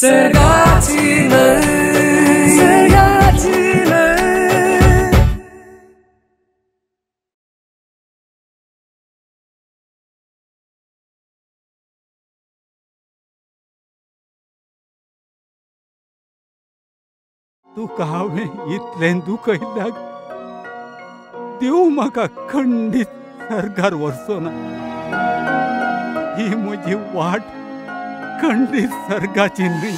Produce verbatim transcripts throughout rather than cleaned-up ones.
سرقاتي तुका हांवें इतलें दुख आयिल्ल्याक देव म्हाका खंडीत सरकार व्हरचो ना, ही म्हजी वाट खंडीत सरकाची न्हय।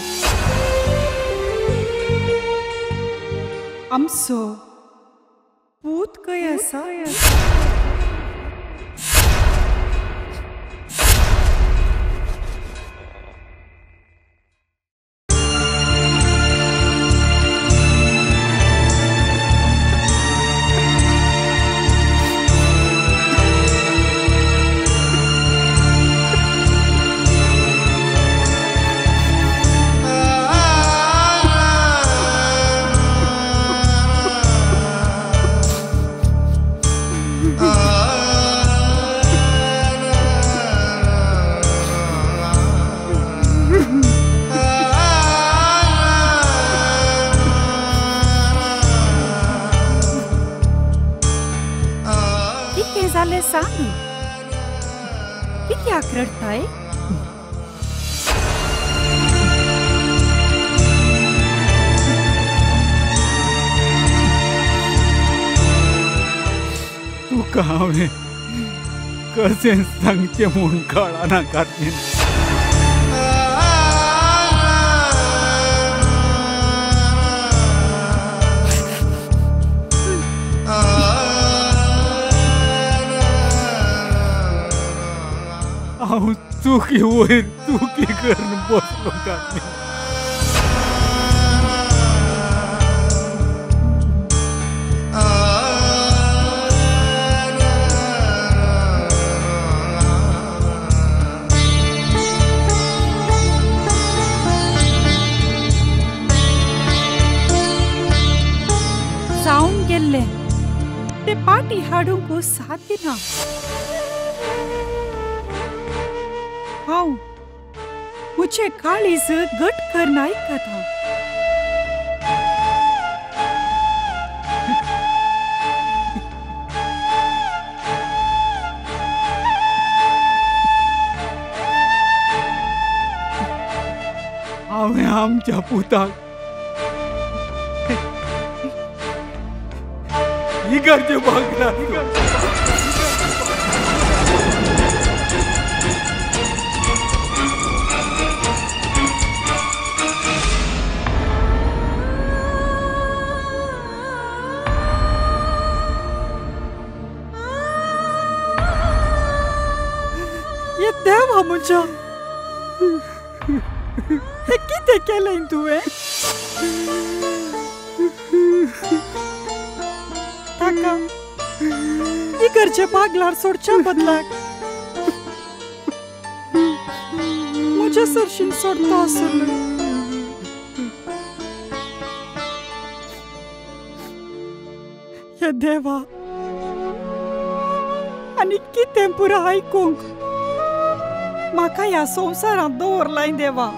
आमचो पूत खंय आसा? हांवें कशें सांगचें म्हूण कळना काकी, हांव चुकी वयर चुकी करून बसलो काकी। पाटी हाडूं को साथ दिना हाँ मुझे काली से गट करना ही कथा। हमें हम चापुता गरजे भागना ये देवा मुझे कितने केले तुवे घरचे भागलार सोडच्या बदलाक म्हज्या सरशीन सोडता आसलो। हे देवा आनी कितें पुरो आयकूंक म्हाका ह्या संवसारांत दवरलाय देवा।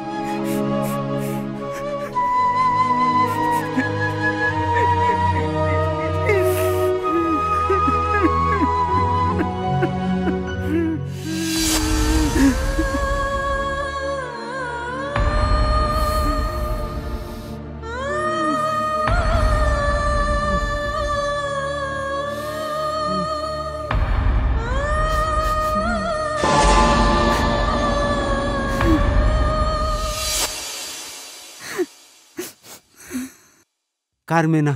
कारमेना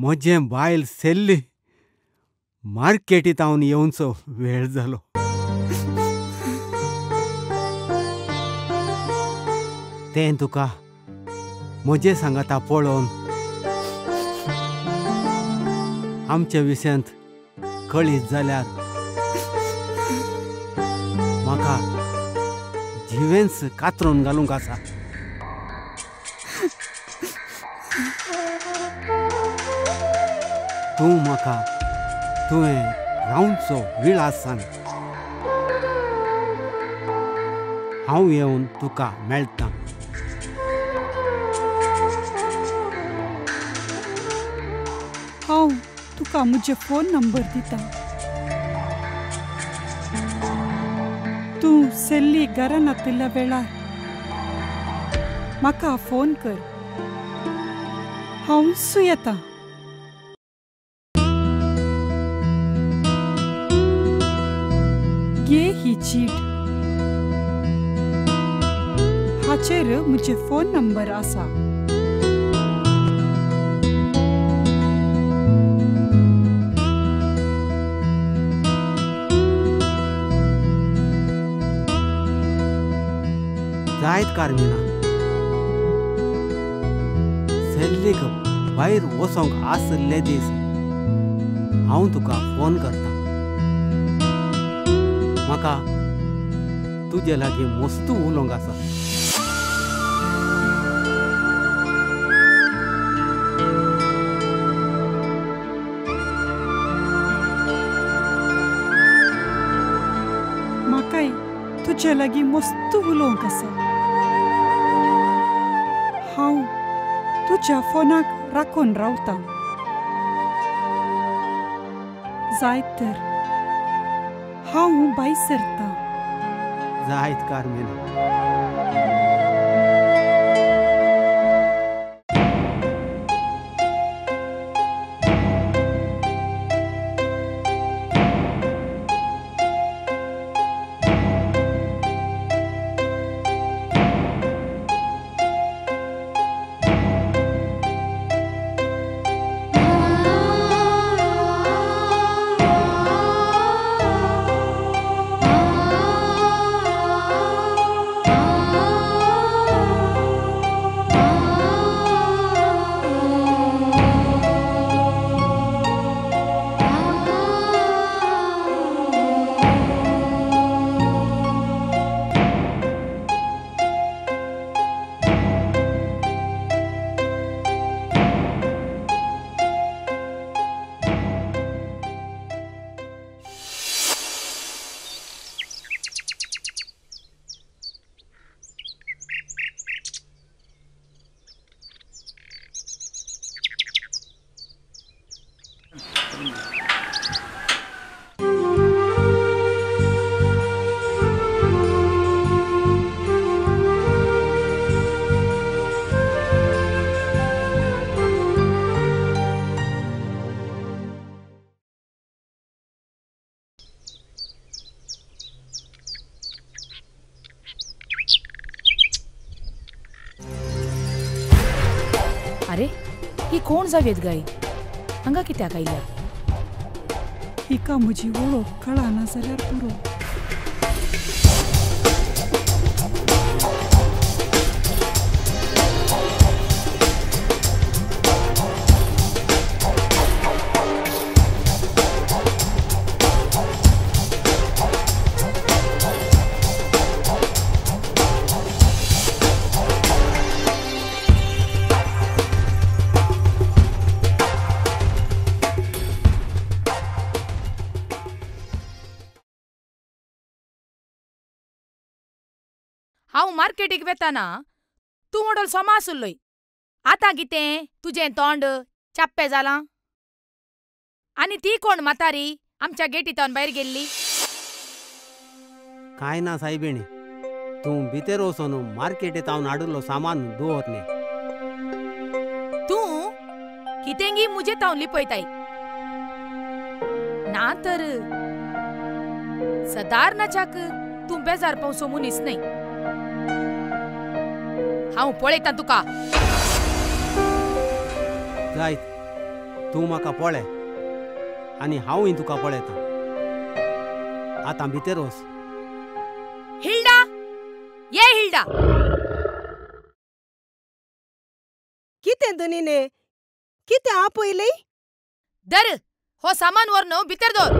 म्हजे बायल सेल्ली मार्केटीत हांव येवचो वेळ जालो। तें तुका म्हजे सांगता पळोवन आमच्या विशयांत कळीत जाल्यार म्हाका जिवेंस कातरून घालूंक आसा। तू म्हाका तुवें रावणचो विळासन हांव येवन तुका मेळटा। हांव तुका म्हजे फोन नंबर दिता, तूं सेल्ली घरा नातल्या वेळार माका फोन कर, हांव सुयेता। घे ही चीट, हाचेर म्हजे फोन नंबर आसा। जायत कार्मिना भायर वसोंक आसले दीस हांव तुका फोन करता। म्हाका तुजे लागीं मस्तू उलोवंक आसा। म्हाकाय तुजे लागीं मस्तू उलोवंक आसा। हांव तुझ्या फोनाक राखून रावता। जायत तर हांव भायर सरता। जायत कार्मेला, कोण जावेत गाई हंगा कित्याक आयल्या? हिका म्हजी ओळख कळना जाल्यार पुरो हांव मार्केटीक वेताना तूं मोडल सोमास उल्लोय। आतां कितें तुजें तोंड चाप्पें जालां? आनी ती कोण म्हातारी आमच्या गेटींतल्यान भायर गेल्ली? कांय ना सायबिणी, तूं भितर वचून मार्केटींतल्यान हाडिल्लो सामान दवर न्ही। तूं कितेंगी म्हजे तावन लिपयताय? ना तर सदारणाच्याक तूं बेजार पावसो मनीस न्हय। हांव पळयतां तुका। जायत तूं म्हाका पळय आनी हांवूय तुका पळयतां। आतां भितर वस। हिल्डा, ये हिल्डा। कितें दुनिने, कितें आपयलें? धर हो सामान वर न्हू भितर दवर।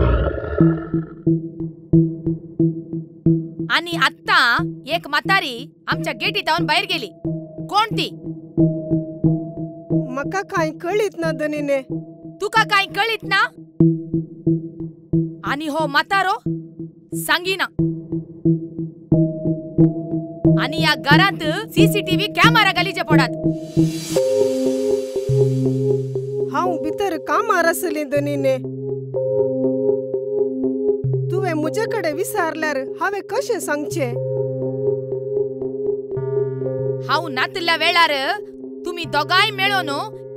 आनी आत्तां एक म्हातारी आमच्या गेटींतल्यान भायर गेली, कोण ती? म्हाका कांय कळीत ना दनिने। तुका कांय कळीत ना? आणि हो म्हातारो सांगिना आणि या घरात सीसीटीव्ही कॅमेरा गलीचे पडात. हाऊ भीतर का मारसले दनीने तुवे मुझेकडे विसारल्यार हावे कशे सांगचे. हाऊ नातल्या वेळार तुम्ही दोगाय मेळोन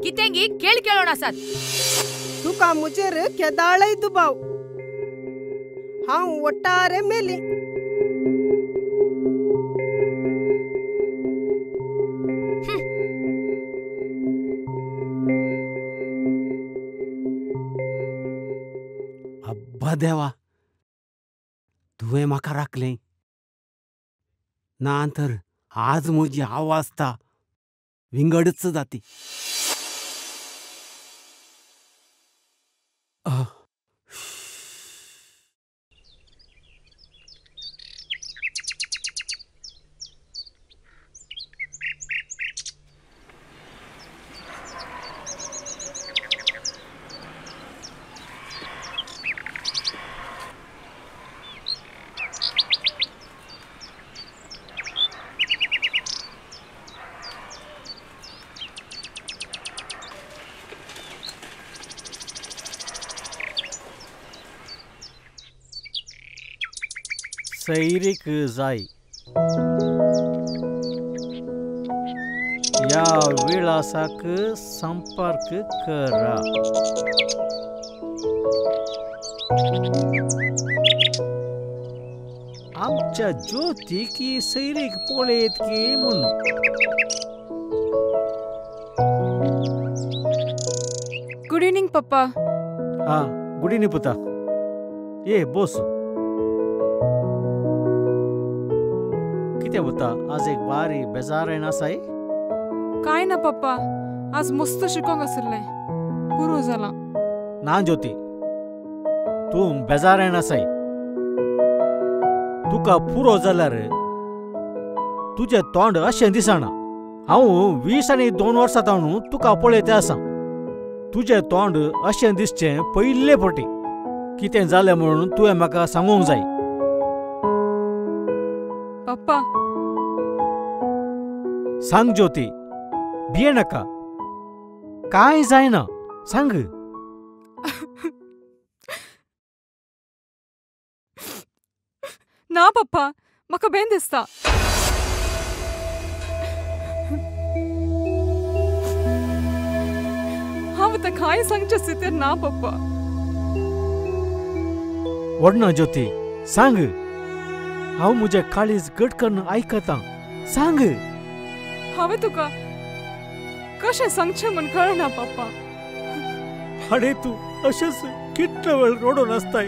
कितेंगी खेळ खेळोन आसात. तुका मुजेर केदाळय दुबाव हाऊ वटारे मेली. अब्बा देवा तुवें म्हाका राखलें ना तर आज म्हजी अवस्था विंगडच जाती. सैरीक जाय या विलासाक संपर्क करा. आमच्या ज्योती की सैरीक पोळेत की म्हणून. गुड इव्हनिंग पप्पा. हा गुड इव्हनिंग पुता. ये बोस होता आज एक बारी बेजार आहे ना साई. काय ना पप्पा आज मस्त शिकोंग असले पुरो झाला ना. ज्योती तू बेजार आहे ना साई. तुका पुरो झाला रे तुझे तोंड अशें दिसना. हाऊ वीस आणि दोन वर्सात हाणू तुका पळयते आसा. तुझे तोंड अशें दिसचें पहिले फाटी कितें जालें म्हणून तुवें म्हाका सांगूंक जाय. पप्पा सांग ज्योती बिये नका काय जायना सांग. ना पप्पा म्हाका बेन दिसता. हांव तर काय सांगचे स्थितीर ना पप्पा. वडना ज्योती सांग. हांव मुझे काळीज गटकन ऐकता सांग. हावे तुका कशें सांगचें म्हण कळना पप्पा. अरे तू अशेंच कितलो वेळ रडून आसताय.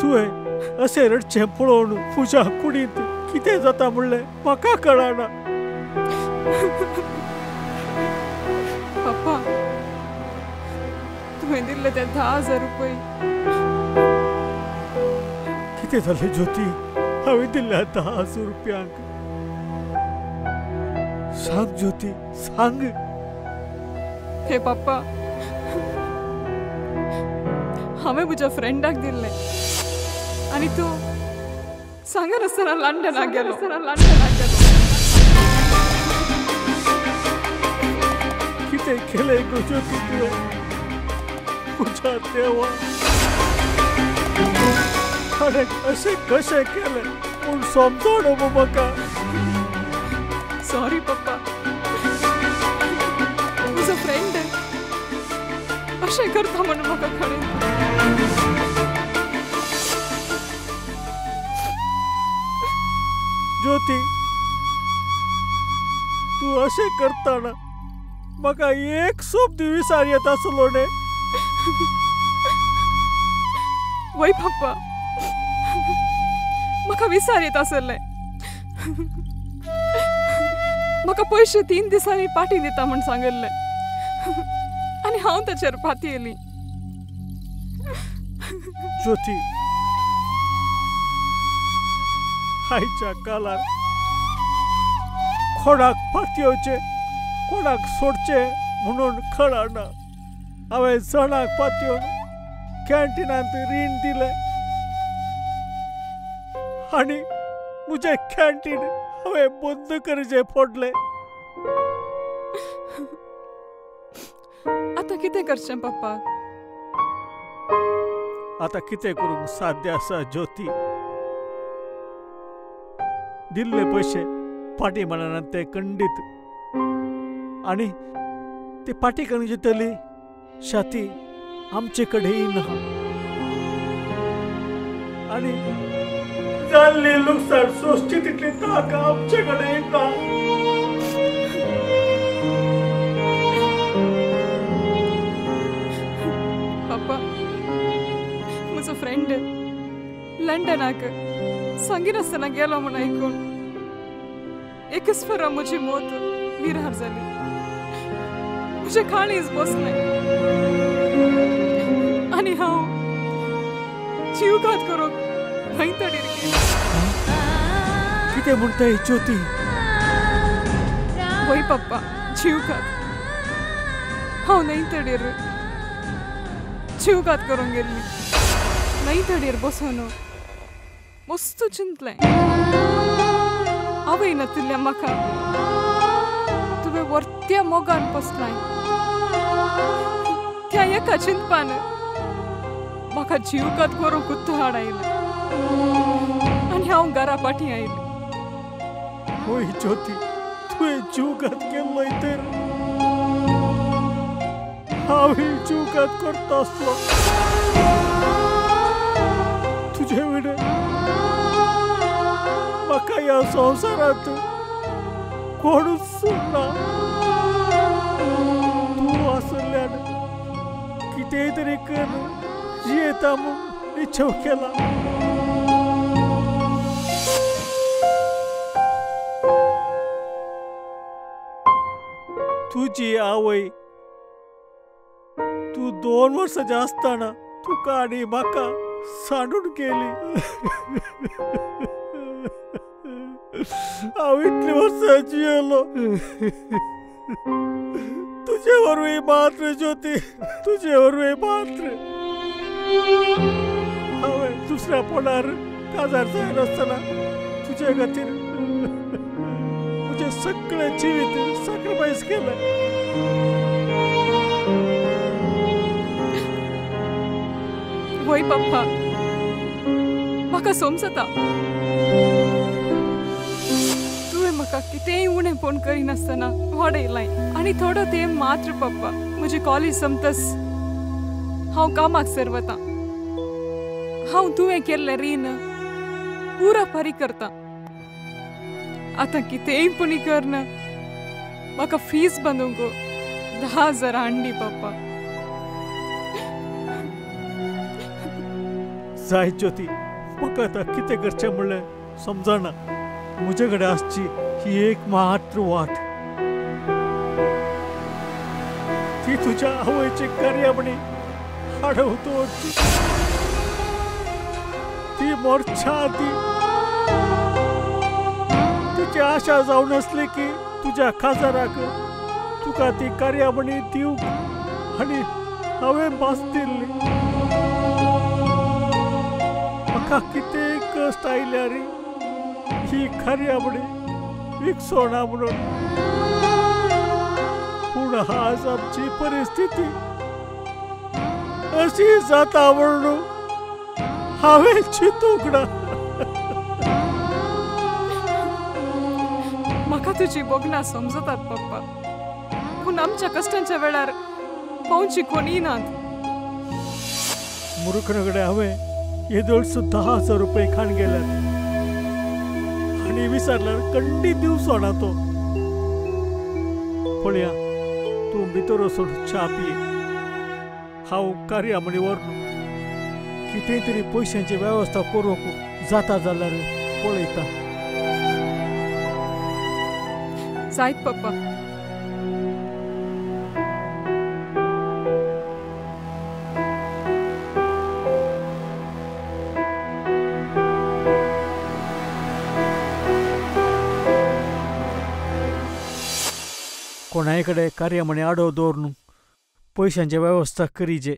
तुवें अशें रडचें पळोवन तुज्या कुडींत कितें जाता म्हणलें म्हाका कळना. पप्पा तुवें दिल्ले ते धा हजार रुपये कितें जालें ज्योती. हांवें दिल्ल्या दहा हजार रुपयांक सांग ज्योती सांग. हे पप्पा हांवें म्हज्या फ्रेंडाक दिल्लें आनी तूं सांगनासतना लंडनाक गेलो. लंडनाक गेलो कितें केलें गो ज्योती तुवें म्हज्या देवा. अरे असे कसे केले पण समजोड मका. सॉरी पप्पा तुझा फ्रेंड आहे असे करता म्हणून मका खळे. ज्योती तू असे करताना मका एक सोप दिवसार येत असलो ने. वय पप्पा मका विसार येत आसले. मका पैसे तीन दिसांनी पाटी दिता म्हण सांगिल्ले आनी हांव ताचेर पाती येली. ज्योती आयच्या काळार कोणाक पातयोचे कोणाक सोडचे म्हणून कळना. हांवें जणाक पातयोन कॅन्टीनांत ऋण दिले आणि मुझे कॅन्टीन हवे बंद करजे पडले। आता कितें करचें पप्पा? आता कितें करूंक साध्य आसा ज्योती? दिल्ले पैसे पाटी म्हणान ते खंडीत आणि ते पाटी करून जितली शाती आमचे कडेही ना आणि जाल्ले लुकसाण सृष्टी तितली ताका आमचे कडेही ना। पप्पा म्हजो फ्रेंड लंडनाक सांगीर आसतना गेलो म्हण आयकून एकच फरा म्हजी मौत विरहार जाली। मुझे खाणीच बसले आणि हाव जीवघात करूंक भयंतर कितें म्हणटा ही ज्योती? वय पप्पा जीवघात हांव नाही तडीर जीवघात करूंक गेल्ली। नाही तडीर बसून मस्त चिंतलें आवय नातिल्ल्या म्हाका तुवें वर्त्या मोगान बसलाय त्या एका चिंतपान म्हाका जीवघात करूंक हाड आयलें आनी हांव घरा पाटी आयलें। होय ज्योती तुवें जीवघात केल्लो तर हांव ही जीवघात करता आसलो तुजे वेळे म्हाका ह्या संवसारांत कोणूच सोडना। तूं आसल्यान कितें तरी कर जियेता म्हणून निश्चय केला। तुजी आवय तू दोन वर्सांची आसतना तुका आनी म्हाका सांडून गेली। हांव इतली वर्सां जियेलो तुझे वरवी मात्र ज्योती तुझे वरवी मात्र हांवें दुसऱ्या पोंडार काजार जायनासतना तुझे खातीर तुझे सगळे जिवीत सॅक्रिफायस केले। वय पप्पा म्हाका समजता कितेंय उणें पण करिनासतना वाडयलाय आनी थोडो ते मात्र पप्पा म्हजी कॉलेज समतस हांव कामाक सरवता। हांव तुवें केल्लें रीण पुरा फारी करता। आतां कितेंय पण करना म्हाका फीस बांदूंक धा हजार हांडी पप्पा। जाय ज्योती म्हाका आतां कितें करचें म्हणलें समजना। मुझे कडेन आसची ही एक मात्र वाट ती तुझ्या आवयची कार्यावणी हाडवतो ती मोर्छा आधी तुझी आशा जावन आसली की तुझ्या खासाराक तुका ती कार्यावणी दिवंक आनी हांवें भास दिल्ली। म्हाका कितें कश्ट आयल्या रे ही कार्यावणी विकसोना म्हणून पूण आज आमची परिस्थिती अशी जाता म्हणून हांवें चितूंक ना। म्हाका तुजी बोगना समजतात पप्पा पूण आमच्या कश्टांच्या वेळार पावची कोणी नात। मुरुखणे कडेन हांवें येदोळसो दहा हजार रुपये खाण गेल्यात आनी विसरल्यार कंडी दिव सोडा तो। पळया तू भितर वचून च्या पी हांव कार्या म्हणी व्हरून कितें तरी पयशांची वेवस्था करूंक जाता जाल्यार पळयता। जायत पप्पा कोणाय कडेन कार्यामणी आडो दवरून पैशांची व्यवस्था करीजे।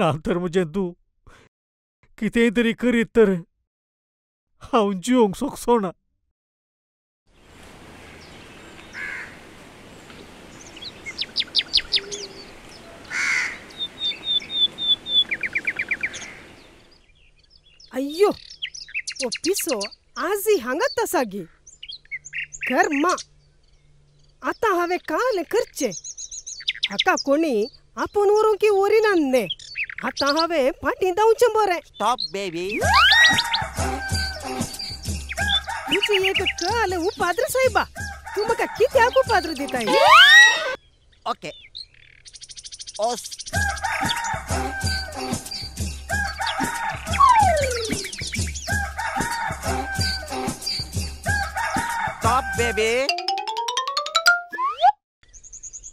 नाल तर मुझे तूं कितेंय तरी करीत तर हांव जिवंक सोंकचो ना. अय्यो वो पिसो आज ही हांगात आसा गे कर मा आता हावे काल करचे हाका कोणी आपूण वरून की ओरी नांदे आता हावे फाटी धांवचे बरें. स्टॉप बेबी तुजी एक काल उपाद्र सायबा तू म्हाका कित्याक उपाद्र दिताय. ओके ओस बेबी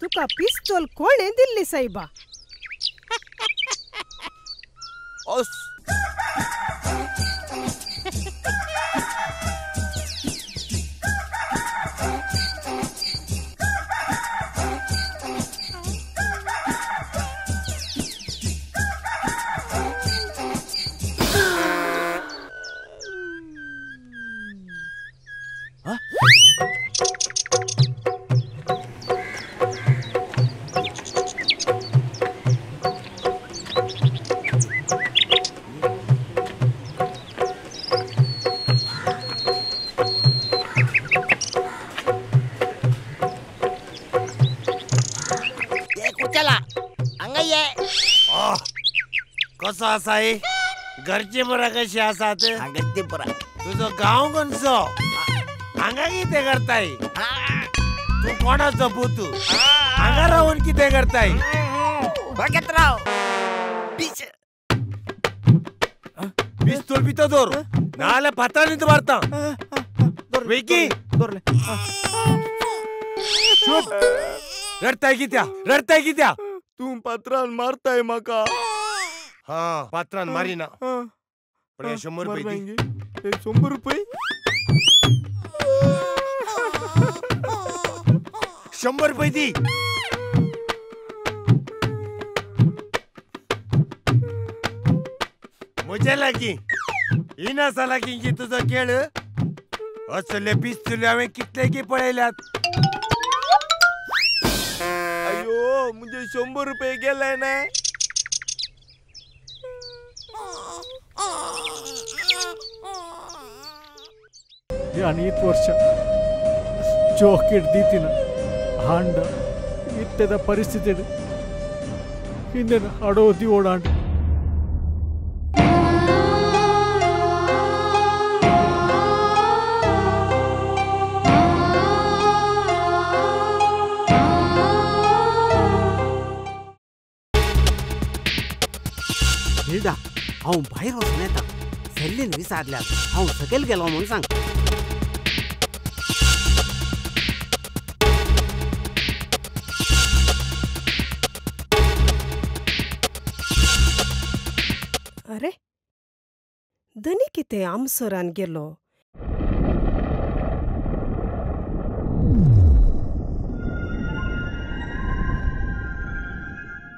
तुका पिस्तोल कोणे दिल्ली साहिबा. ओस साई घरचे बरा कशी आसात ते बरा. तुझं गाव कोणसो हांगा कितें करताय तू कोणाचो पुतू हांगा रावून कितें करताय बघत राव. पिस्तूल पितो दोर नाल्या फातानीत मारता वेकी दोरले चूप रडताय कित्या रडताय कित्या तू पात्रान मारताय म्हाका. हाँ पात्रान मारी ना पण हे शंभर रुपये दी शंभर रुपये शंभर रुपये दी. मुझे लागी इनासा लागी की तुझा खेळ असले पिस्तुले हांवें कितले की पळयल्यात. अयो मुझे शंभर रुपये गेले ना. आणि इत वर्ष जोकेट दीतीन हांड इत्तेदा परिस्थितीत इंदन अडो दी ओडांड हिल्डा हांव भायर वचून येता सल्लीन विसारल्या हांव सकयल गेलो म्हणून सांग. धनी कितें आमसरान गेलो